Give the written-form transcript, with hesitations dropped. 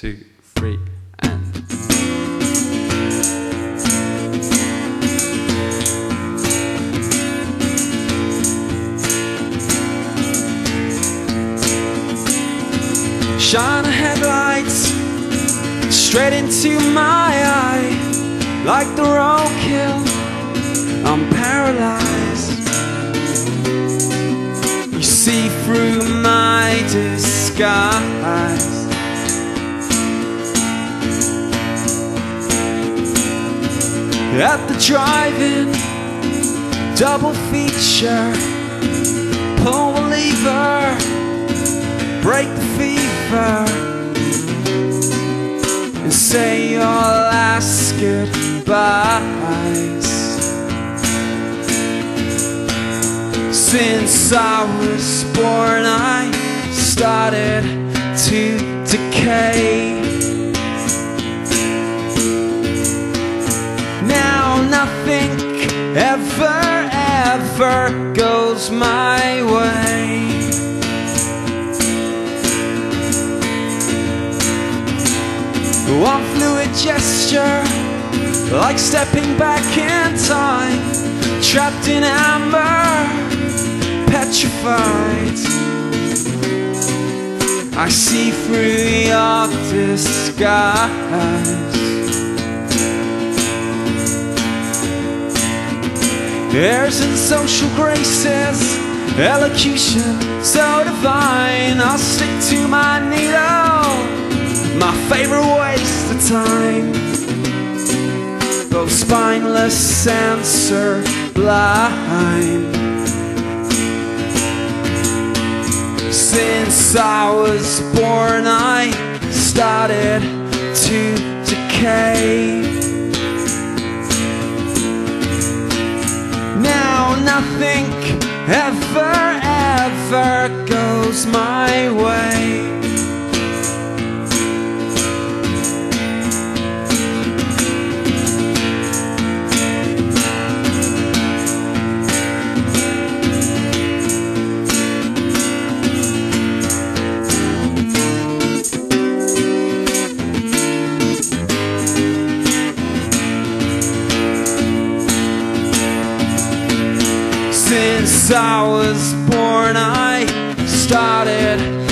2, 3, and... Shine a headlights straight into my eye. Like the roadkill, I'm paralyzed. You see through my disguise. At the drive-in double feature, pull the lever, break the fever, and say your last goodbyes. Since I was born, I started to decay. Nothing ever goes my way. One fluid gesture, like stepping back in time, trapped in amber, petrified. I see through your disguise. Airs and social graces, elocution so divine. I'll stick to my needle, my favorite waste of time. Both spineless and sublime. Since I was born, I started to decay. Nothing ever goes my way. Since I was born, I started